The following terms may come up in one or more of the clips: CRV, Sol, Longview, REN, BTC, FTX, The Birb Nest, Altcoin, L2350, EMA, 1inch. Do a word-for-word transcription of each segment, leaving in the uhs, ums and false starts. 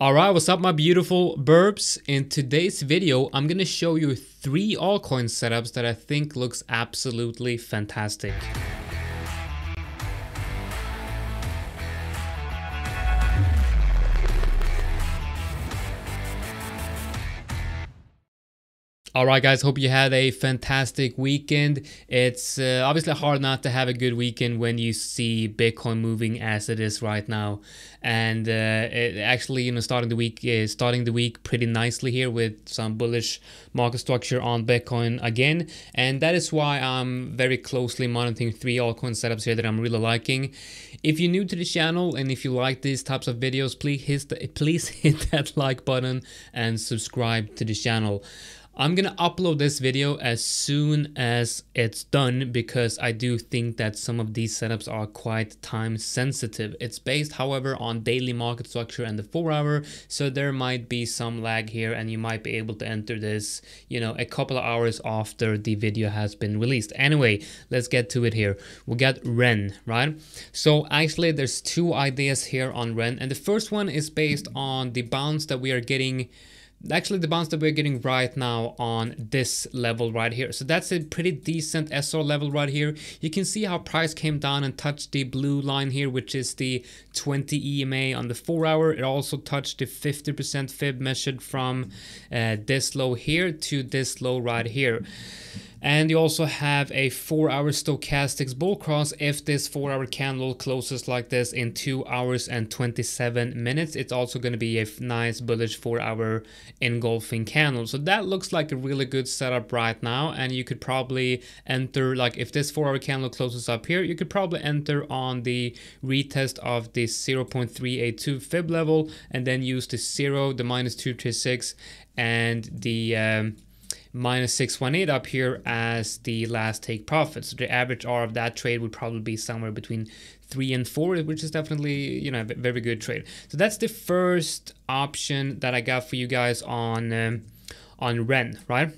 Alright, what's up my beautiful burbs? In today's video, I'm gonna show you three altcoin setups that I think looks absolutely fantastic. Alright guys, hope you had a fantastic weekend. It's uh, obviously hard not to have a good weekend when you see Bitcoin moving as it is right now. And uh, it actually, you know, starting the week is uh, starting the week pretty nicely here with some bullish market structure on Bitcoin again. And that is why I'm very closely monitoring three altcoin setups here that I'm really liking. If you're new to the channel and if you like these types of videos, please hit, the, please hit that like button and subscribe to the channel. I'm gonna upload this video as soon as it's done because I do think that some of these setups are quite time sensitive. It's based, however, on daily market structure and the four hour, so there might be some lag here and you might be able to enter this, you know, a couple of hours after the video has been released. Anyway, let's get to it here. We got REN, right? So actually there's two ideas here on REN, and the first one is based on the bounce that we are getting Actually, the bounce that we're getting right now on this level right here. So that's a pretty decent S R level right here. You can see how price came down and touched the blue line here, which is the twenty E M A on the four hour. It also touched the fifty percent fib measured from uh, this low here to this low right here. And you also have a four hour stochastics bull cross. If this four hour candle closes like this in two hours and twenty-seven minutes, it's also going to be a nice bullish four hour engulfing candle. So that looks like a really good setup right now, and you could probably enter, like if this four hour candle closes up here, you could probably enter on the retest of the zero point three eight two fib level and then use the zero, the minus two thirty-six, and the um, minus six one eight up here as the last take profit. So the average R of that trade would probably be somewhere between three and four, which is definitely, you know, a very good trade. So that's the first option that I got for you guys on um, on REN, right?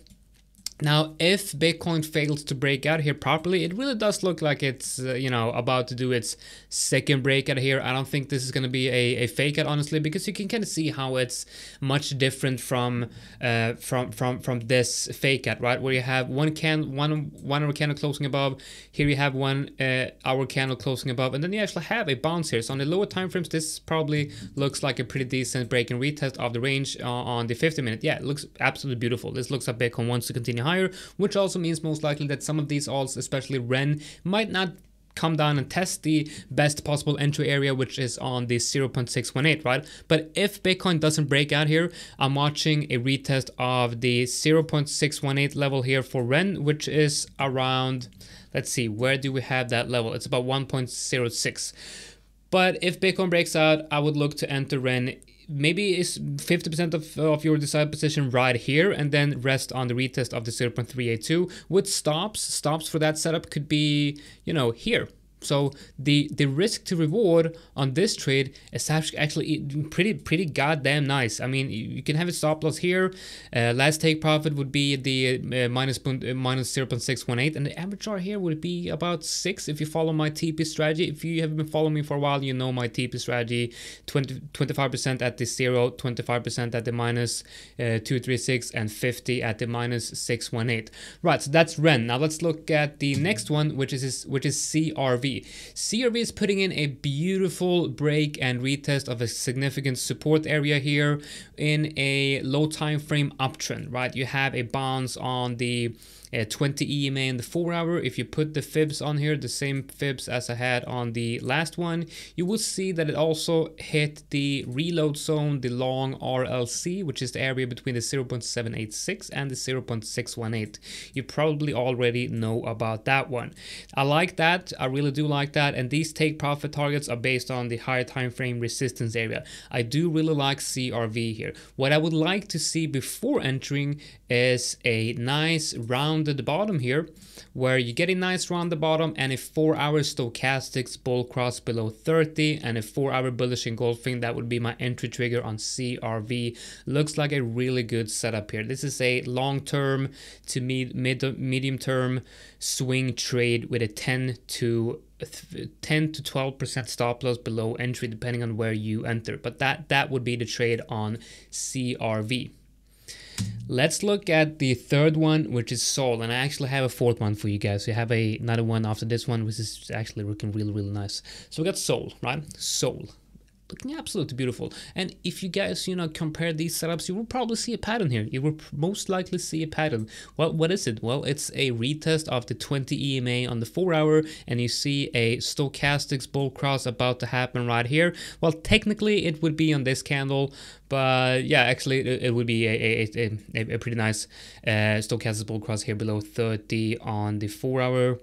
Now, if Bitcoin fails to break out here properly, it really does look like it's, uh, you know, about to do its second breakout here. I don't think this is going to be a, a fake out, honestly, because you can kind of see how it's much different from uh, from from from this fake out, right? Where you have one can one one hour candle closing above. Here you have one uh, hour candle closing above, and then you actually have a bounce here. So on the lower time frames, this probably looks like a pretty decent break and retest of the range uh, on the fifty minute. Yeah, it looks absolutely beautiful. This looks like Bitcoin wants to continue high higher, which also means most likely that some of these alts, especially REN, might not come down and test the best possible entry area, which is on the zero point six one eight, right? But if Bitcoin doesn't break out here, I'm watching a retest of the zero point six one eight level here for REN, which is around, let's see, where do we have that level? It's about one point zero six. But if Bitcoin breaks out, I would look to enter REN. Maybe it's fifty percent of, of your desired position right here, and then rest on the retest of the zero point three eight two with stops. Stops for that setup could be, you know, here. So the the risk to reward on this trade is actually pretty pretty goddamn nice. I mean, you can have a stop loss here. Uh, last take profit would be the uh, minus, uh, minus zero point six one eight, and the average R here would be about six. If you follow my T P strategy, if you have been following me for a while, you know my T P strategy: twenty, twenty-five percent at the zero, twenty-five percent at the minus uh, two thirty-six, and fifty at the minus six one eight. Right. So that's REN. Now let's look at the next one, which is which is C R V. C R V is putting in a beautiful break and retest of a significant support area here in a low time frame uptrend, right? You have a bounce on the Uh, twenty E M A in the four hour. If you put the fibs on here, the same fibs as I had on the last one, you will see that it also hit the reload zone, the long R L C, which is the area between the zero point seven eight six and the zero point six one eight. You probably already know about that one. I like that. I really do like that. And these take profit targets are based on the higher time frame resistance area. I do really like C R V here. What I would like to see before entering is a nice round around the bottom here, where you get a nice round the bottom and a four hour stochastics bull cross below thirty and a four hour bullish engulfing. That would be my entry trigger on C R V. Looks like a really good setup here. This is a long term to mid, mid medium term swing trade with a ten to twelve percent stop loss below entry, depending on where you enter. But that that would be the trade on C R V. Let's look at the third one, which is Sol, and I actually have a fourth one for you guys. We have a, another one after this one, which is actually looking really, really nice. So we got Sol, right? Sol. Looking absolutely beautiful. And if you guys, you know, compare these setups, you will probably see a pattern here. You will most likely see a pattern. Well, what is it? Well, it's a retest of the twenty E M A on the four hour, and you see a stochastics bull cross about to happen right here. Well, technically it would be on this candle, but yeah, actually it, it would be a, a, a, a pretty nice uh, stochastics bull cross here below thirty on the four hour.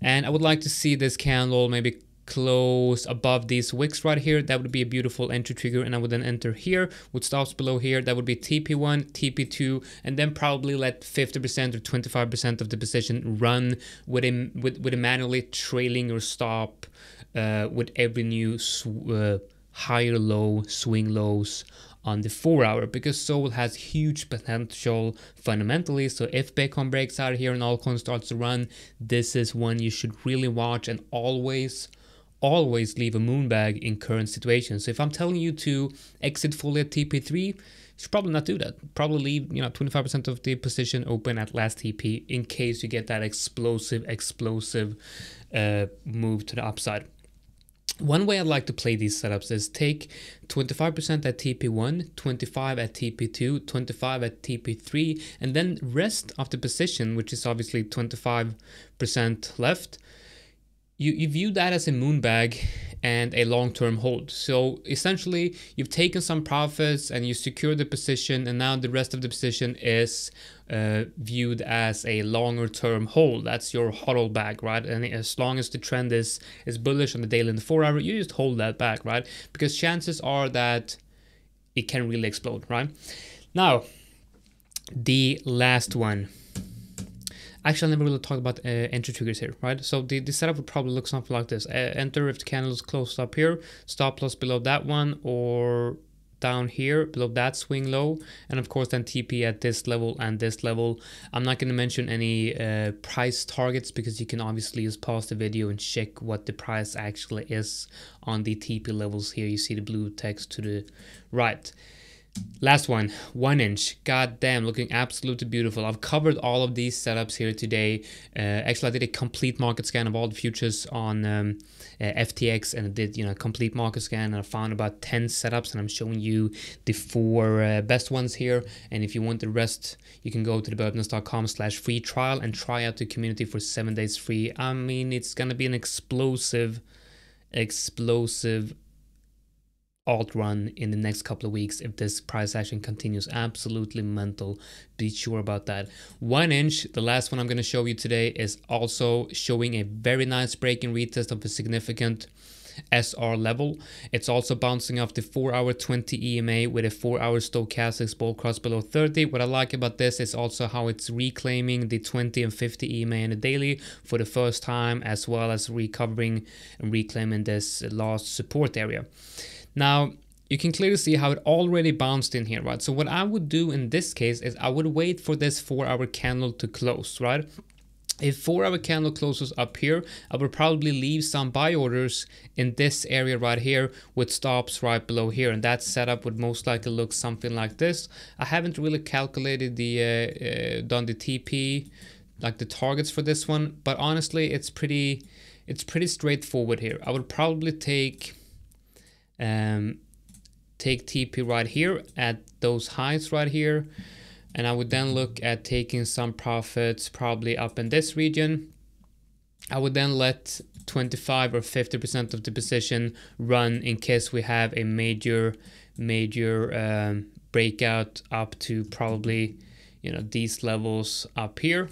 And I would like to see this candle maybe close above these wicks right here. That would be a beautiful entry trigger, and I would then enter here with stops below here. That would be T P one, T P two, and then probably let fifty percent or twenty-five percent of the position run with a, with, with a manually trailing your stop uh, with every new sw uh, higher low swing lows on the four hour, because Sol has huge potential fundamentally. So if Bitcoin breaks out here and altcoin starts to run, this is one you should really watch, and always always leave a moonbag in current situations. So if I'm telling you to exit fully at T P three, you should probably not do that. Probably leave, you know, twenty-five percent of the position open at last T P in case you get that explosive, explosive uh, move to the upside. One way I like to play these setups is take twenty-five percent at T P one, twenty-five at T P two, twenty-five at T P three, and then rest of the position, which is obviously twenty-five percent left. You, you view that as a moonbag and a long-term hold. So essentially, you've taken some profits and you secure the position, and now the rest of the position is uh, viewed as a longer-term hold. That's your hodl bag, right? And as long as the trend is is bullish on the daily and the four hour, you just hold that back, right? Because chances are that it can really explode, right? Now, the last one. Actually, I never really talked about uh, entry triggers here, right? So the, the setup would probably look something like this. Uh, enter if the candle is closed up here, stop loss below that one or down here below that swing low, and of course then T P at this level and this level. I'm not going to mention any uh, price targets, because you can obviously just pause the video and check what the price actually is on the T P levels here. You see the blue text to the right. Last one, one inch. God damn, looking absolutely beautiful. I've covered all of these setups here today. Uh, actually, I did a complete market scan of all the futures on um, uh, F T X, and I did, you know, a complete market scan, and I found about ten setups, and I'm showing you the four uh, best ones here. And if you want the rest, you can go to the birbnest dot com slash free trial and try out the community for seven days free. I mean, it's gonna be an explosive, explosive alt run in the next couple of weeks if this price action continues. Absolutely mental. Be sure about that. one inch, the last one I'm going to show you today, is also showing a very nice break and retest of a significant S R level. It's also bouncing off the four hour twenty E M A with a four hour stochastics bull cross below thirty. What I like about this is also how it's reclaiming the twenty and fifty E M A in the daily for the first time, as well as recovering and reclaiming this lost support area. Now, you can clearly see how it already bounced in here, right? So what I would do in this case is I would wait for this four hour candle to close, right? If four hour candle closes up here, I would probably leave some buy orders in this area right here with stops right below here, and that setup would most likely look something like this. I haven't really calculated the, uh, uh, done the T P, like the targets for this one, but honestly, it's pretty, it's pretty straightforward here. I would probably take... Um, take T P right here at those highs right here, and I would then look at taking some profits probably up in this region. I would then let twenty-five or fifty percent of the position run in case we have a major major um, breakout up to probably, you know, these levels up here.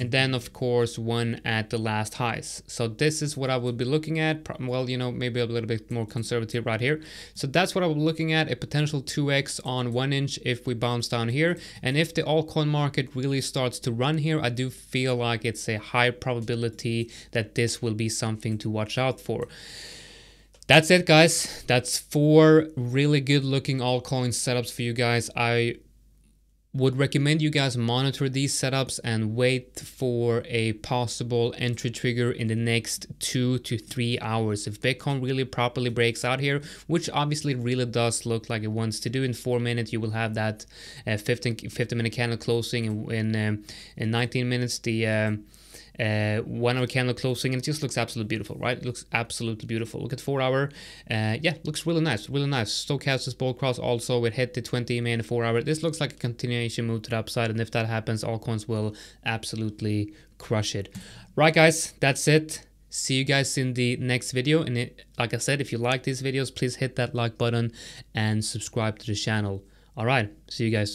and then of course one at the last highs. So this is what I would be looking at. Well, you know, maybe a little bit more conservative right here. So that's what I would be looking at, a potential two X on one inch if we bounce down here. And if the altcoin market really starts to run here, I do feel like it's a high probability that this will be something to watch out for. That's it, guys. That's four really good looking altcoin setups for you guys. I would recommend you guys monitor these setups and wait for a possible entry trigger in the next two to three hours. If Bitcoin really properly breaks out here, which obviously really does look like it wants to do, in four minutes you will have that uh, fifteen, fifty minute candle closing, and in, um, in nineteen minutes the um, Uh, one hour candle closing, and it just looks absolutely beautiful, right? It looks absolutely beautiful. Look at four hour. Uh, yeah, looks really nice, really nice. Stochastic bull cross also, it hit the twenty E M A in the four hour. This looks like a continuation move to the upside, and if that happens, altcoins will absolutely crush it. Right, guys, that's it. See you guys in the next video. And it, like I said, if you like these videos, please hit that like button and subscribe to the channel. All right, see you guys.